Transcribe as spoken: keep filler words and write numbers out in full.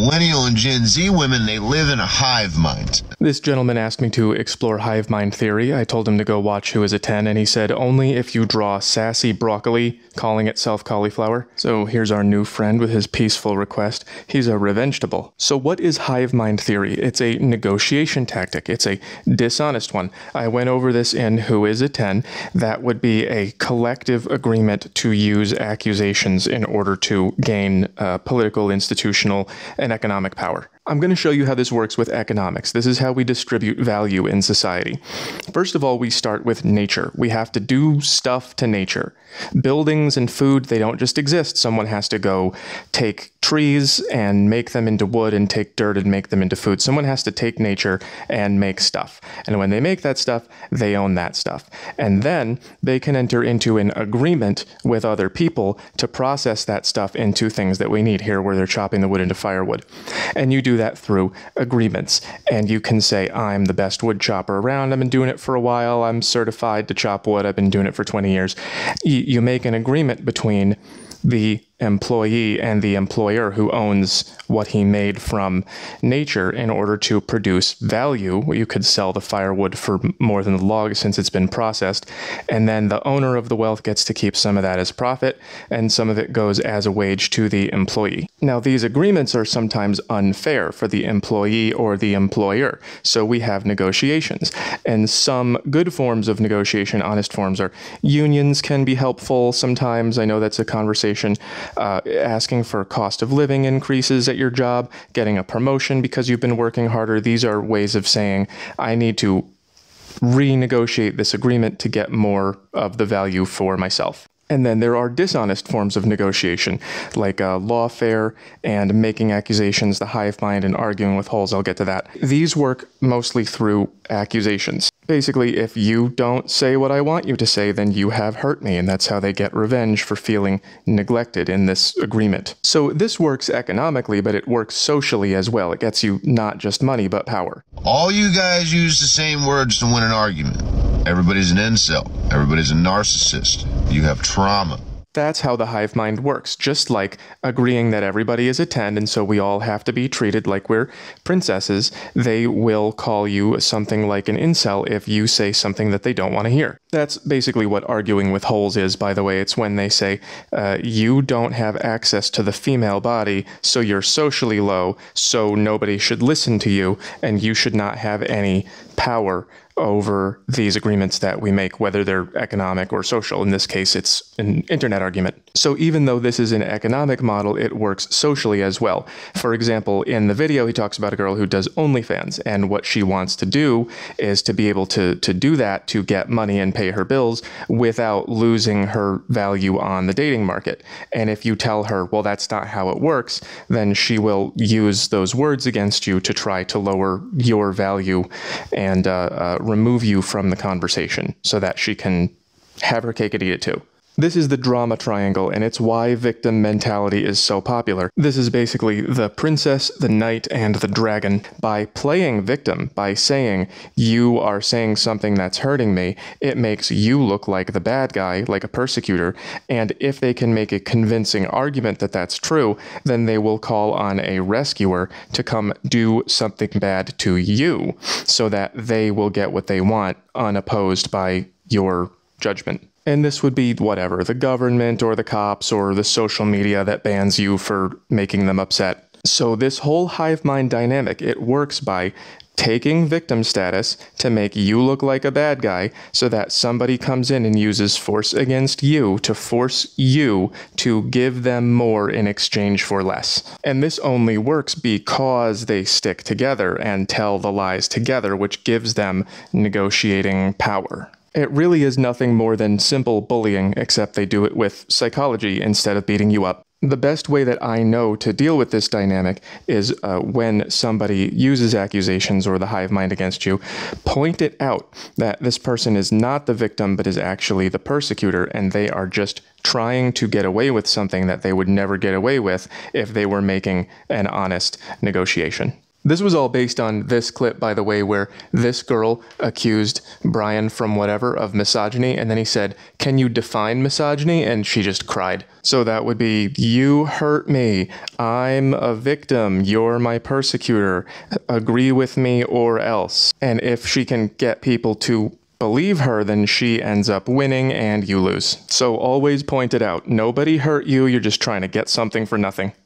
millennial and Gen Z women, they live in a hive mind. This gentleman asked me to explore hive mind theory. I told him to go watch Who Is a ten, and he said only if you draw sassy broccoli calling itself cauliflower. So here's our new friend with his peaceful request. He's a revengetable. So what is hive mind theory? It's a negotiation tactic. It's a dishonest one. I went over this in Who Is a ten. That would be a collective agreement to use accusations in order to gain uh, political, institutional, and economic power. I'm going to show you how this works with economics. This is how we distribute value in society. First of all, we start with nature. We have to do stuff to nature. Buildings and food, they don't just exist. Someone has to go take trees and make them into wood and take dirt and make them into food. Someone has to take nature and make stuff. And when they make that stuff, they own that stuff. And then they can enter into an agreement with other people to process that stuff into things that we need. Here where they're chopping the wood into firewood. And you do that through agreements. And you can say, I'm the best wood chopper around. I've been doing it for a while. I'm certified to chop wood. I've been doing it for twenty years. You make an agreement between the employee and the employer who owns what he made from nature in order to produce value. You could sell the firewood for more than the log since it's been processed. And then the owner of the wealth gets to keep some of that as profit, and some of it goes as a wage to the employee. Now, these agreements are sometimes unfair for the employee or the employer. So we have negotiations, and some good forms of negotiation, honest forms, are unions can be helpful sometimes. I know that's a conversation. Uh, asking for cost of living increases at your job, getting a promotion because you've been working harder. These are ways of saying, I need to renegotiate this agreement to get more of the value for myself. And then there are dishonest forms of negotiation, like uh, lawfare and making accusations, the hive mind, and arguing with holes. I'll get to that. These work mostly through accusations. Basically, if you don't say what I want you to say, then you have hurt me, and that's how they get revenge for feeling neglected in this agreement. So this works economically, but it works socially as well. It gets you not just money, but power. All you guys use the same words to win an argument. Everybody's an incel. Everybody's a narcissist. You have trauma. That's how the hive mind works, just like agreeing that everybody is a ten and so we all have to be treated like we're princesses. They will call you something like an incel if you say something that they don't want to hear. That's basically what arguing with holes is, by the way. It's when they say, uh, you don't have access to the female body, so you're socially low, so nobody should listen to you, and you should not have any power over these agreements that we make, whether they're economic or social. In this case, it's an internet argument. So even though this is an economic model, it works socially as well. For example, in the video, he talks about a girl who does OnlyFans, and what she wants to do is to be able to, to do that, to get money and pay her bills without losing her value on the dating market. And if you tell her, well, that's not how it works, then she will use those words against you to try to lower your value and uh, uh, remove you from the conversation so that she can have her cake and eat it too. This is the drama triangle, and it's why victim mentality is so popular. This is basically the princess, the knight, and the dragon. By playing victim, by saying, you are saying something that's hurting me, it makes you look like the bad guy, like a persecutor, and if they can make a convincing argument that that's true, then they will call on a rescuer to come do something bad to you so that they will get what they want unopposed by your judgment. And this would be whatever, the government or the cops or the social media that bans you for making them upset. So this whole hive mind dynamic, it works by taking victim status to make you look like a bad guy so that somebody comes in and uses force against you to force you to give them more in exchange for less. And this only works because they stick together and tell the lies together, which gives them negotiating power. It really is nothing more than simple bullying, except they do it with psychology instead of beating you up. The best way that I know to deal with this dynamic is uh, when somebody uses accusations or the hive mind against you, point it out that this person is not the victim, but is actually the persecutor, and they are just trying to get away with something that they would never get away with if they were making an honest negotiation. This was all based on this clip, by the way, where this girl accused Brian from whatever of misogyny, and then he said, "Can you define misogyny?" And she just cried. So that would be, "You hurt me. I'm a victim. You're my persecutor. Agree with me or else." And if she can get people to believe her, then she ends up winning and you lose. So always point it out. Nobody hurt you. You're just trying to get something for nothing.